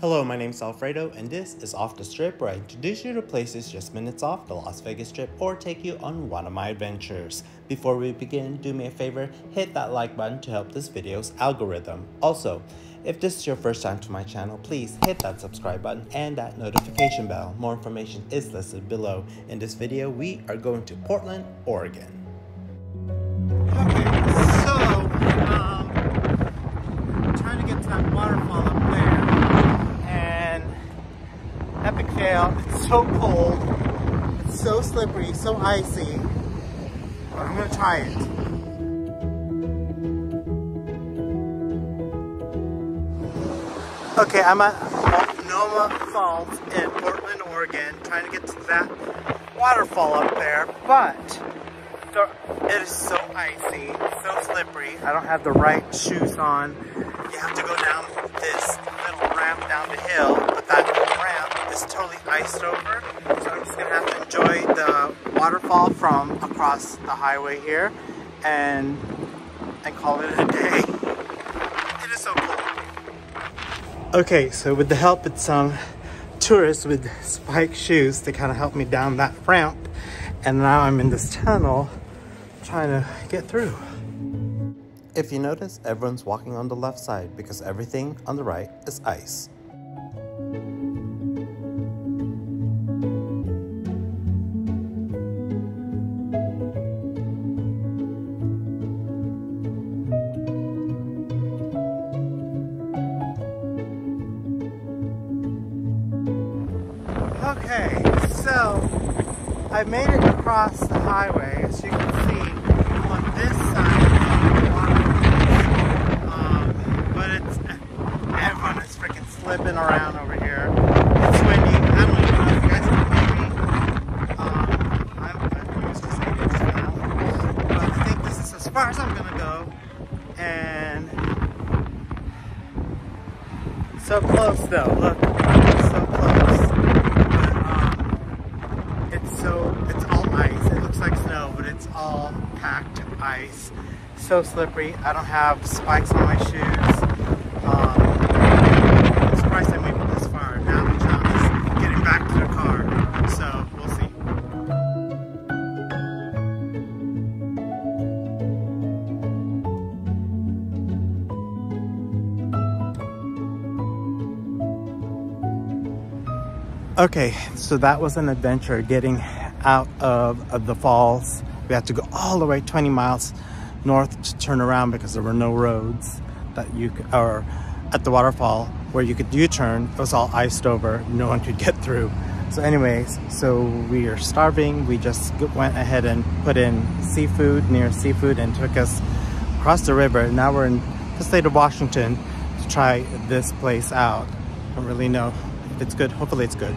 Hello, my name's Alfredo, and this is Off the Strip, where I introduce you to places just minutes off the Las Vegas Strip or take you on one of my adventures. Before we begin, do me a favor, hit that like button to help this video's algorithm. Also, if this is your first time to my channel, please hit that subscribe button and that notification bell. More information is listed below. In this video, we are going to Portland, Oregon. Okay, so, I'm trying to get to that waterfall up there. Epic fail. It's so cold, it's so slippery, so icy, but I'm gonna try it. Okay, I'm at Multnomah Falls in Portland, Oregon, trying to get to that waterfall up there, but it is so icy, so slippery. I don't have the right shoes on. You have to go down this little ramp down the hill, but that is totally iced over, so I'm just gonna have to enjoy the waterfall from across the highway here and call it a day. It is so cool. Okay, so with the help of some tourists with spike shoes, they kind of helped me down that ramp, and now I'm in this tunnel trying to get through. If you notice, everyone's walking on the left side because everything on the right is ice. Okay, so I made it across the highway, as you can see on this side, but everyone is freaking slipping around over here. It's windy. I don't even know if you guys can hear me. I'm just going to this now, but I think this is as far as I'm going to go, and so close though, look, so close. It's all ice. It looks like snow, but it's all packed ice. So slippery. I don't have spikes on my shoes. I'm surprised I made it this far. Now the challenge is getting back to the car. So we'll see. Okay, so that was an adventure getting out of the falls. We had to go all the way 20 miles north to turn around because there were no roads that you could, or at the waterfall where you could U-turn. It was all iced over, no one could get through. So anyways, so we are starving. We just went ahead and put in seafood near seafood and took us across the river. Now we're in the state of Washington to try this place out. I don't really know if it's good. Hopefully it's good.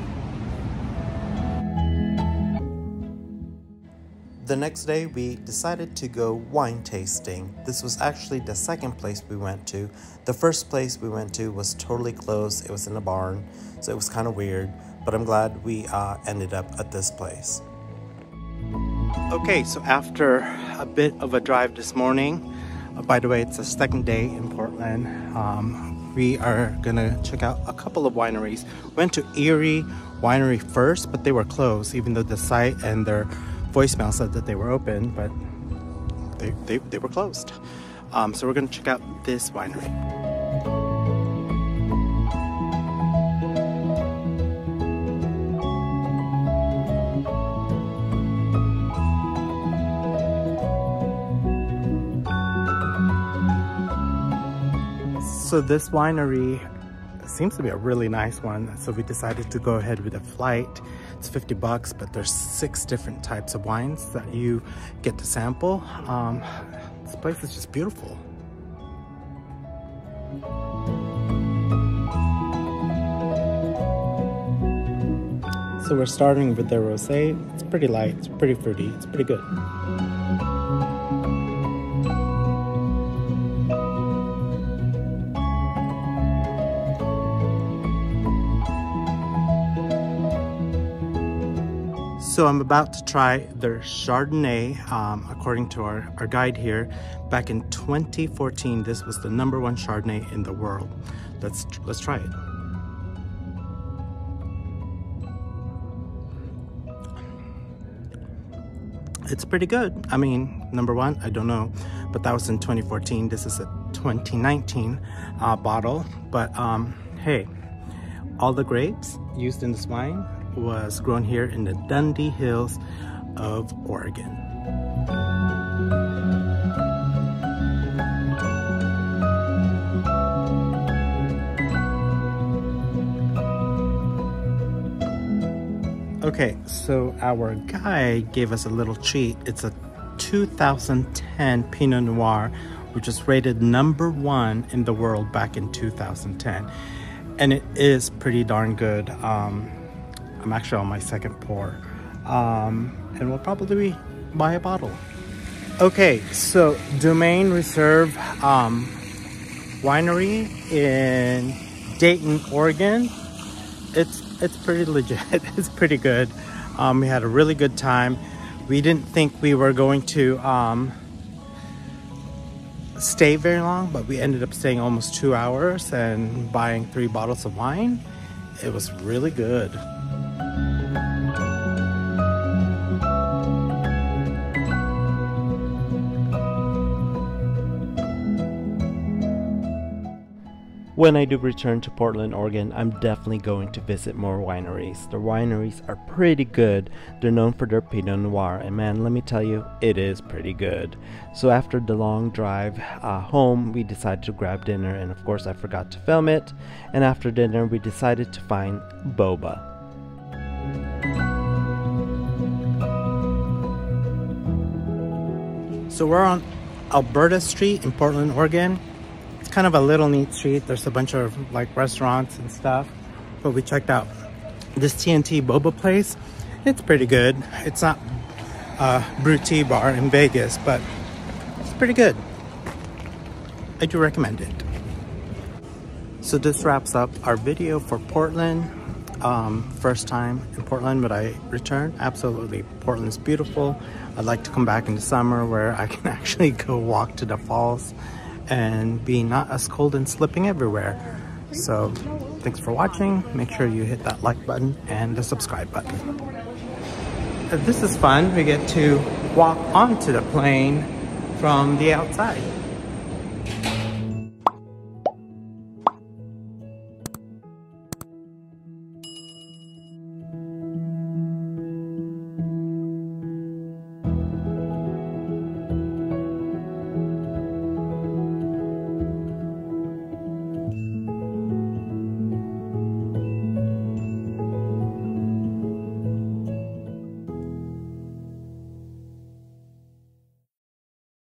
The next day, we decided to go wine tasting. This was actually the second place we went to. The first place we went to was totally closed. It was in a barn, so it was kind of weird, but I'm glad we ended up at this place. Okay, so after a bit of a drive this morning, by the way, it's the second day in Portland, we are gonna check out a couple of wineries. Went to Eerie Winery first, but they were closed, even though the site and their voicemail said that they were open, but they were closed. So we're gonna check out this winery. So this winery seems to be a really nice one, so we decided to go ahead with a flight. It's $50, but there's 6 different types of wines that you get to sample. This place is just beautiful. So we're starting with their rosé. It's pretty light, it's pretty fruity, it's pretty good. So I'm about to try their Chardonnay. According to our guide here, back in 2014, this was the #1 Chardonnay in the world. Let's try it. it's pretty good. I mean, number one, I don't know, but that was in 2014. This is a 2019 bottle. But hey, all the grapes used in this wine was grown here in the Dundee Hills of Oregon. Okay, so our guy gave us a little treat. It's a 2010 Pinot Noir, which was rated #1 in the world back in 2010. And it is pretty darn good. I'm actually on my second pour. And we'll probably buy a bottle. Okay, so Domaine Reserve Winery in Dayton, Oregon. It's pretty legit. It's pretty good. We had a really good time. We didn't think we were going to stay very long, but we ended up staying almost 2 hours and buying 3 bottles of wine. It was really good. When I do return to Portland, Oregon, I'm definitely going to visit more wineries. The wineries are pretty good. They're known for their Pinot Noir, and man, let me tell you, it is pretty good. So after the long drive home, we decided to grab dinner, and of course I forgot to film it. And after dinner, we decided to find boba. So we're on Alberta Street in Portland, Oregon. It's kind of a little neat street. There's a bunch of like restaurants and stuff, but we checked out this TNT boba place. It's pretty good. It's not a brew tea bar in Vegas, but it's pretty good. I do recommend it. So this wraps up our video for Portland. First time in Portland, but I return. Absolutely, Portland's beautiful. I'd like to come back in the summer where I can actually go walk to the falls and be not as cold and slipping everywhere. So thanks for watching. Make sure you hit that like button and the subscribe button. This is fun. We get to walk onto the plane from the outside.